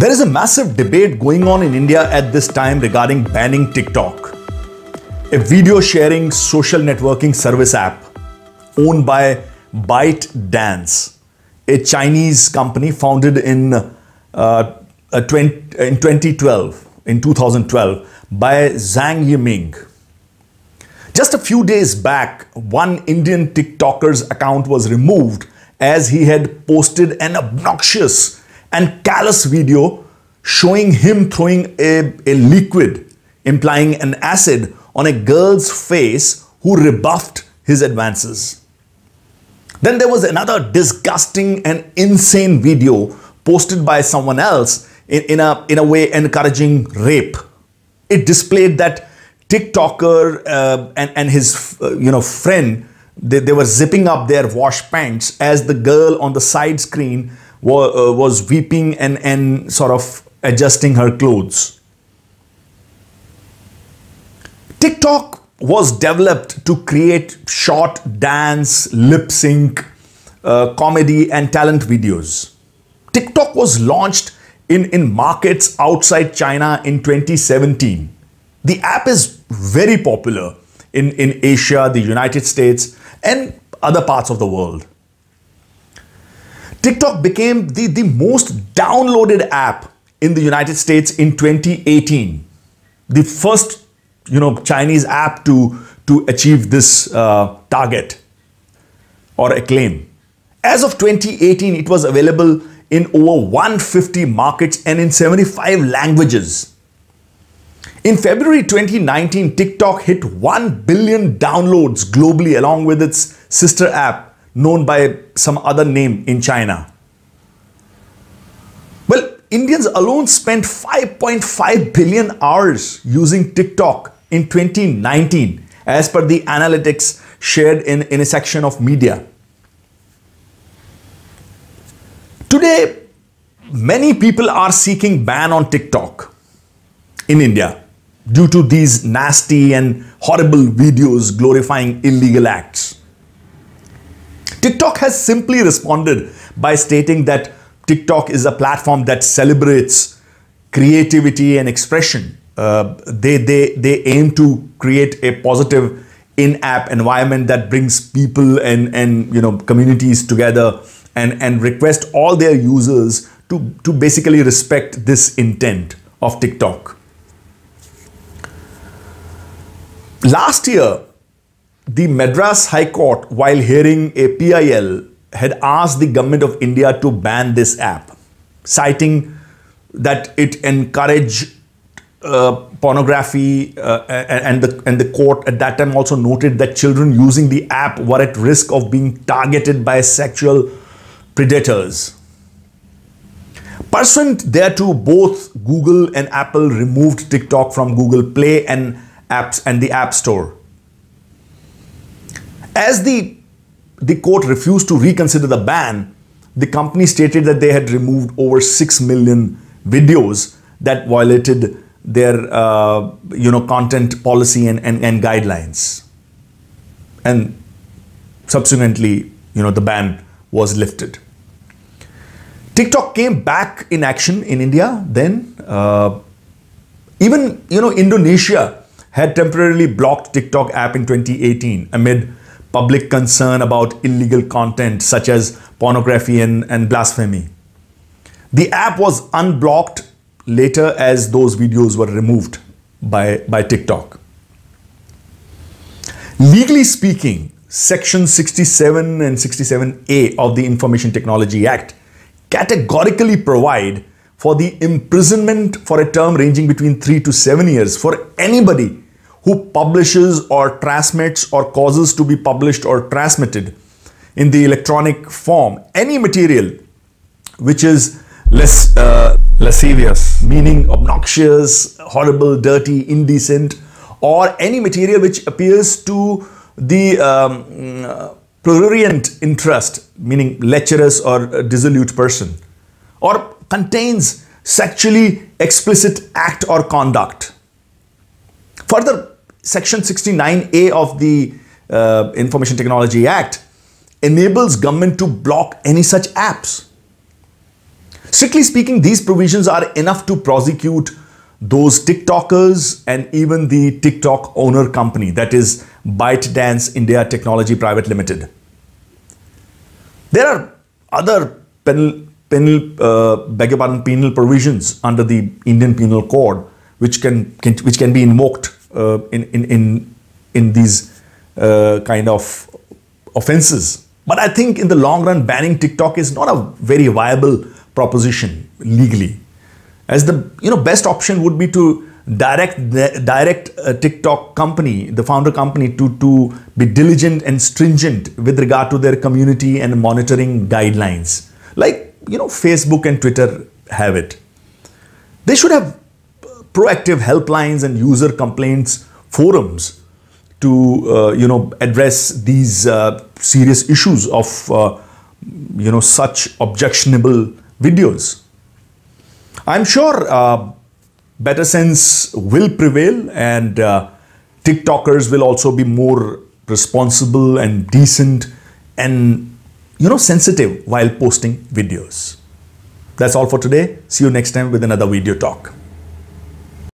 There is a massive debate going on in India at this time regarding banning TikTok, a video sharing social networking service app owned by ByteDance, a Chinese company founded in 2012 by Zhang Yiming. Just a few days back, one Indian TikToker's account was removed as he had posted an obnoxious and callous video showing him throwing a liquid, implying an acid, on a girl's face who rebuffed his advances. Then there was another disgusting and insane video posted by someone else in a way encouraging rape. It displayed that TikToker and his friend, they were zipping up their wash pants as the girl on the side screen was weeping and sort of adjusting her clothes. TikTok was developed to create short dance, lip sync, comedy and talent videos. TikTok was launched in markets outside China in 2017. The app is very popular in Asia, the United States and other parts of the world. TikTok became the most downloaded app in the United States in 2018. The first Chinese app to achieve this target or acclaim. As of 2018, it was available in over 150 markets and in 75 languages. In February 2019, TikTok hit 1 billion downloads globally along with its sister app known by some other name in China. Well, Indians alone spent 5.5 billion hours using TikTok in 2019 as per the analytics shared in a section of media. Today, many people are seeking ban on TikTok in India due to these nasty and horrible videos glorifying illegal acts. TikTok has simply responded by stating that TikTok is a platform that celebrates creativity and expression. They aim to create a positive in-app environment that brings people and communities together and request all their users to basically respect this intent of TikTok. Last year, the Madras High Court, while hearing a PIL, had asked the Government of India to ban this app, citing that it encouraged pornography, and the court at that time also noted that children using the app were at risk of being targeted by sexual predators. Pursuant thereto, both Google and Apple removed TikTok from Google Play and apps and the App Store. As the court refused to reconsider the ban, the company stated that they had removed over 6 million videos that violated their content policy and guidelines. And subsequently, the ban was lifted. TikTok came back in action in India then. Even, Indonesia had temporarily blocked TikTok app in 2018 amid public concern about illegal content such as pornography and blasphemy. The app was unblocked later as those videos were removed by TikTok. Legally speaking, Section 67 and 67A of the Information Technology Act categorically provide for the imprisonment for a term ranging between 3 to 7 years for anybody who publishes or transmits or causes to be published or transmitted in the electronic form any material which is lascivious, meaning obnoxious, horrible, dirty, indecent, or any material which appears to the prurient interest, meaning lecherous or dissolute person, or contains sexually explicit act or conduct. Further, Section 69A of the Information Technology Act enables government to block any such apps. Strictly speaking, these provisions are enough to prosecute those TikTokers and even the TikTok owner company, that is ByteDance India Technology Private Limited. There are other penal provisions under the Indian Penal Code which can be invoked in these kind of offenses. But I think in the long run, banning TikTok is not a very viable proposition legally, as the best option would be to direct TikTok company, the founder company, to be diligent and stringent with regard to their community and monitoring guidelines, like Facebook and Twitter have it. They should have proactive helplines and user complaints forums to address these serious issues of such objectionable videos. I'm sure better sense will prevail, and TikTokers will also be more responsible and decent and sensitive while posting videos. That's all for today. See you next time with another video talk.